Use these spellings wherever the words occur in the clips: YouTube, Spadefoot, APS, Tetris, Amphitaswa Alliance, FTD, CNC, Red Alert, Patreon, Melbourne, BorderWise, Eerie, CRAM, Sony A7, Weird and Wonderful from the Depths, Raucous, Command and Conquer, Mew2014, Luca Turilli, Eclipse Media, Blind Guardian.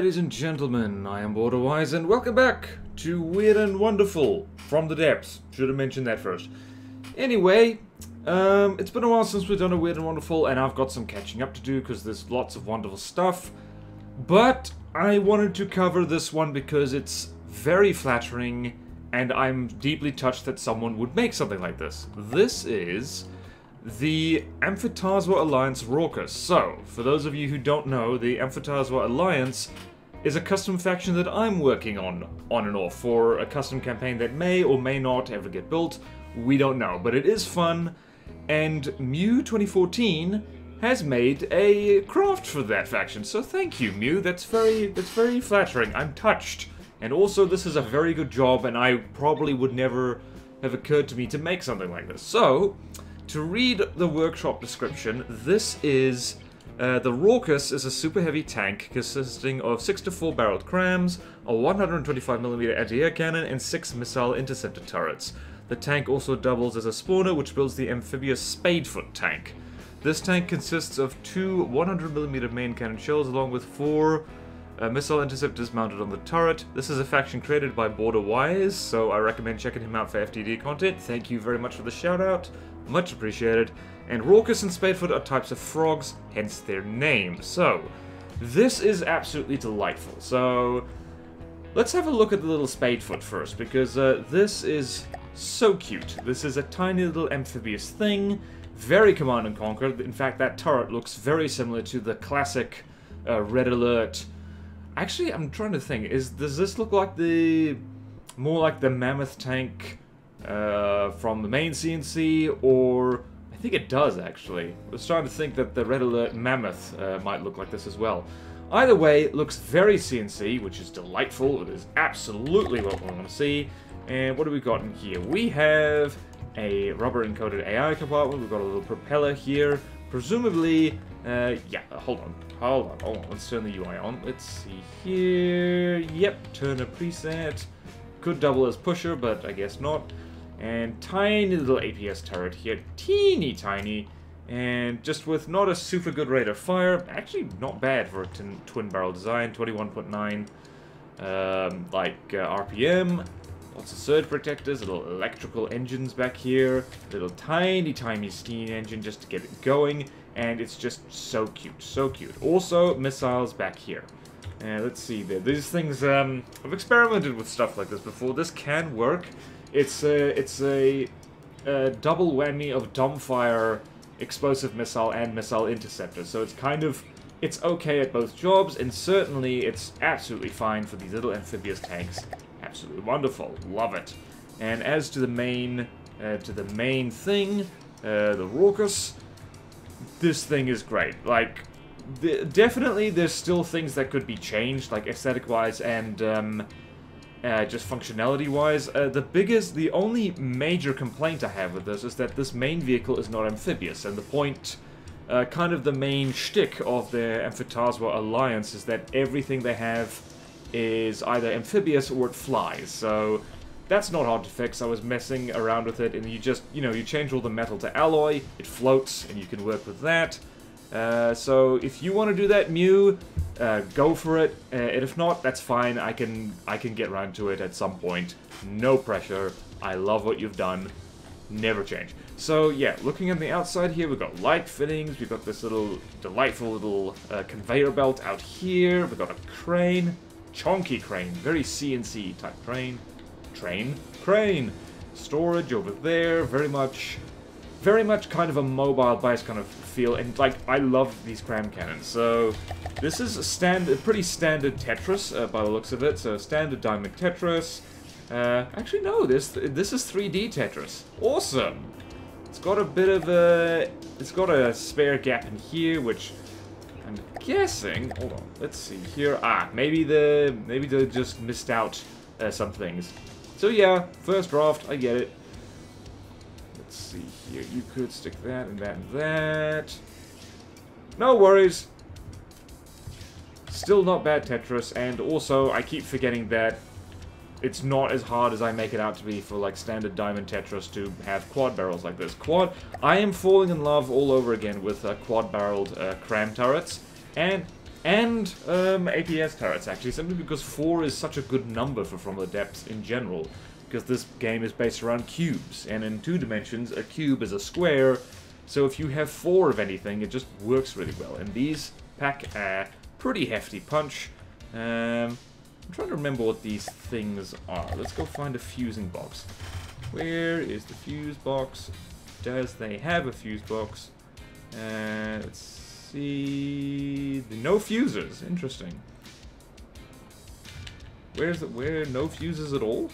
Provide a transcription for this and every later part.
ladies and gentlemen, I am BorderWise and welcome back to Weird and Wonderful from the Depths. Should have mentioned that first. Anyway, it's been a while since we've done a Weird and Wonderful and I've got some catching up to do because there's lots of wonderful stuff. But I wanted to cover this one because it's very flattering and I'm deeply touched that someone would make something like this. This is the Amphitaswa Alliance Raucous. So, for those of you who don't know, the Amphitaswa Alliance is a custom faction that I'm working on and off, for a custom campaign that may or may not ever get built. We don't know, but it is fun, and Mew2014 has made a craft for that faction, so thank you, Mew. That's very flattering. I'm touched. And also, this is a very good job, and I probably would never have occurred to me to make something like this. So, to read the workshop description, this is... the Raucous is a super heavy tank consisting of 6-4 barreled CRAMs, a 125mm anti-air cannon, and 6 missile interceptor turrets. The tank also doubles as a spawner, which builds the amphibious Spadefoot tank. This tank consists of 2 100mm main cannon shells along with 4 missile interceptors mounted on the turret. This is a faction created by BorderWise, so I recommend checking him out for FTD content. Thank you very much for the shout out. Much appreciated. And Raucous and Spadefoot are types of frogs, hence their name. So, this is absolutely delightful. So, let's have a look at the little Spadefoot first, because this is so cute. This is a tiny little amphibious thing, very Command and Conquer. In fact, that turret looks very similar to the classic Red Alert. Actually, I'm trying to think, does this look like the... more like the mammoth tank from the main CNC, or... I think it does, actually. I was trying to think that the Red Alert Mammoth might look like this as well. Either way, it looks very CNC, which is delightful. It is absolutely what we want to see. And what do we got in here? We have a rubber-encoded AI compartment. We've got a little propeller here. Presumably, yeah, hold on. Let's turn the UI on. Let's see here. Yep, turn a preset. Could double as pusher, but I guess not. And tiny little APS turret here, teeny tiny, and just with not a super good rate of fire, actually not bad for a twin barrel design, 21.9 RPM, lots of surge protectors, little electrical engines back here, little tiny tiny steam engine just to get it going, and it's just so cute, so cute. Also, missiles back here. And let's see there, these things, I've experimented with stuff like this before, this can work. It's a double whammy of dumbfire, explosive missile, and missile interceptor. So it's kind of, it's okay at both jobs, and certainly it's absolutely fine for these little amphibious tanks. Absolutely wonderful, love it. And as to the main, thing, the Raucous, this thing is great. Like, definitely there's still things that could be changed, like aesthetic-wise and. Just functionality-wise, the only major complaint I have with this is that this main vehicle is not amphibious, and the point, kind of the main shtick of their Amphitaswa Alliance is that everything they have is either amphibious or it flies, so that's not hard to fix. I was messing around with it, and you just, you know, you change all the metal to alloy, it floats, and you can work with that. So if you want to do that, Mew, go for it, and if not, that's fine. I can get around to it at some point. No pressure. I love what you've done. Never change. So yeah, looking on the outside here, we've got light fittings. We've got this little delightful little conveyor belt out here. We've got a crane, chonky crane, very CNC type crane. Storage over there, very much kind of a mobile base kind of feel, and like, I love these CRAM cannons. So this is a pretty standard Tetris by the looks of it, so standard diamond Tetris. Actually no, this is 3D Tetris. Awesome! It's got a bit of a, it's got a spare gap in here, which I'm guessing, hold on, let's see here, maybe they just missed out some things. So yeah, first draft, I get it. Let's see here, you could stick that and that and that. No worries. Still not bad Tetris, and also I keep forgetting that it's not as hard as I make it out to be for like standard diamond Tetris to have quad barrels like this. I am falling in love all over again with quad barreled CRAM turrets, and and APS turrets, actually, simply because 4 is such a good number for From the Depths in general, because this game is based around cubes, and in 2 dimensions a cube is a square, so if you have 4 of anything it just works really well, and these pack a pretty hefty punch. I'm trying to remember what these things are. Let's go find a fusing box. Where is the fuse box? Does they have a fuse box? Let's see. No fuses. Interesting. Where is it? Where no fuses at all?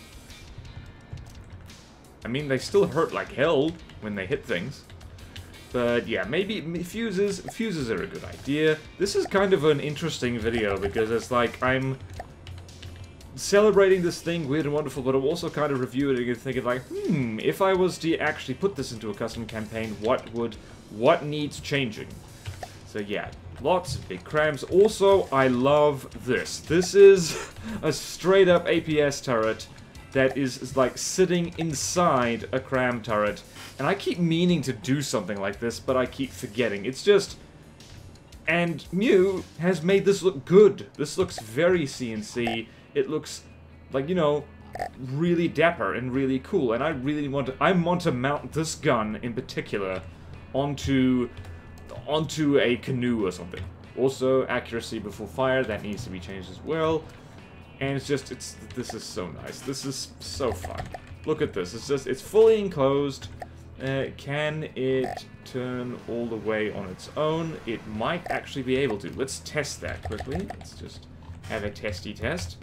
I mean, they still hurt like hell when they hit things. But yeah, maybe fuses. Fuses are a good idea. This is kind of an interesting video because it's like I'm celebrating this thing, Weird and Wonderful, but I'm also kind of reviewing it and thinking like, if I was to actually put this into a custom campaign, what needs changing? So yeah, lots of big crams. Also, I love this. This is a straight up APS turret that is like sitting inside a CRAM turret. And I keep meaning to do something like this, but I keep forgetting. It's just... And Mew has made this look good. This looks very CNC. It looks like, you know, really dapper and really cool. And I really want to... I want to mount this gun in particular onto a canoe or something. Also, accuracy before fire, that needs to be changed as well. And it's just, this is so nice. This is so fun. Look at this. It's just, it's fully enclosed. Can it turn all the way on its own? It might actually be able to. Let's test that quickly. Let's just have a testy test.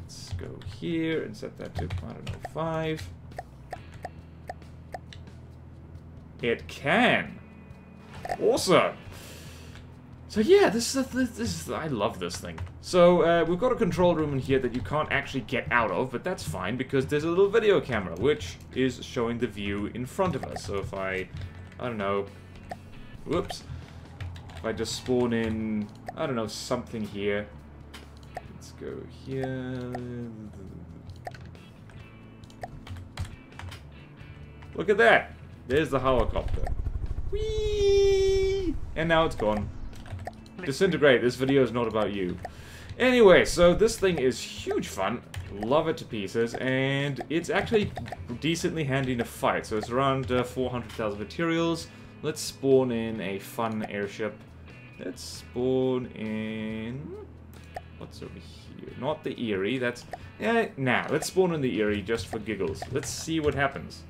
Let's go here and set that to, I don't know, 5. It can. Awesome. So yeah, this is I love this thing. So we've got a control room in here that you can't actually get out of, but that's fine because there's a little video camera which is showing the view in front of us. So if I don't know, whoops, if I just spawn in, I don't know, something here. Let's go here. Look at that. There's the helicopter. Whee! And now it's gone. Disintegrate, this video is not about you. Anyway, so this thing is huge fun. Love it to pieces, and it's actually decently handy in a fight. So it's around 400,000 materials. Let's spawn in a fun airship. Let's spawn in... What's over here? Not the Eerie, that's... Nah, let's spawn in the Eerie just for giggles. Let's see what happens.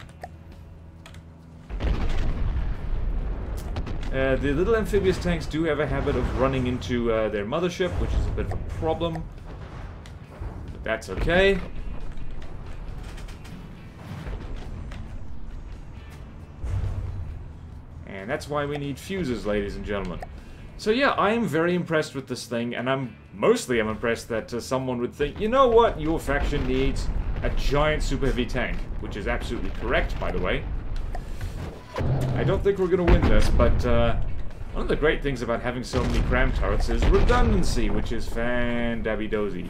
The little amphibious tanks do have a habit of running into their mothership, which is a bit of a problem. But that's okay. And that's why we need fuses, ladies and gentlemen. So yeah, I am very impressed with this thing, and I'm impressed that someone would think, you know what, your faction needs a giant super heavy tank, which is absolutely correct, by the way. I don't think we're going to win this, but one of the great things about having so many CRAM turrets is redundancy, which is fan-dabby-dozy.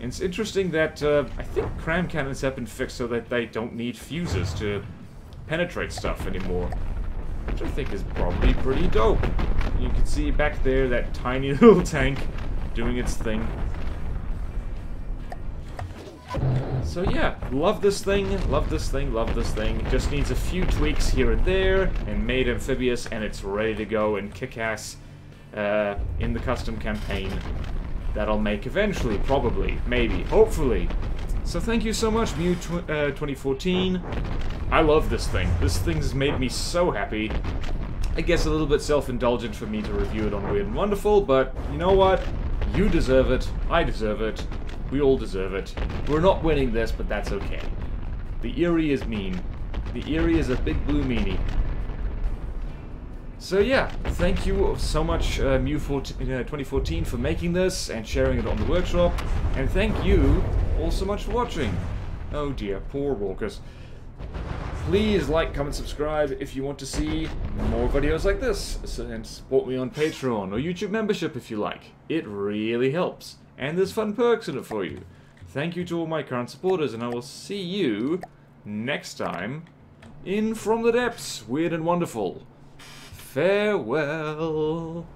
It's interesting that I think CRAM cannons have been fixed so that they don't need fuses to penetrate stuff anymore, which I think is probably pretty dope. You can see back there that tiny little tank doing its thing. So yeah, love this thing, love this thing, love this thing. It just needs a few tweaks here and there, and made amphibious, and it's ready to go and kick ass in the custom campaign that I'll make eventually, probably, maybe, hopefully. So thank you so much, Mew2014. I love this thing. This thing's made me so happy. I guess a little bit self-indulgent for me to review it on Weird and Wonderful, but you know what? You deserve it. I deserve it. We all deserve it. We're not winning this, but that's okay. The Eerie is mean. The Eerie is a big blue meanie. So yeah, thank you so much Mew2014 for making this and sharing it on the workshop. And thank you all so much for watching. Oh dear, poor Raucous. Please like, comment, subscribe if you want to see more videos like this. And support me on Patreon or YouTube membership if you like. It really helps. And there's fun perks in it for you. Thank you to all my current supporters, and I will see you next time in From the Depths, Weird and Wonderful. Farewell.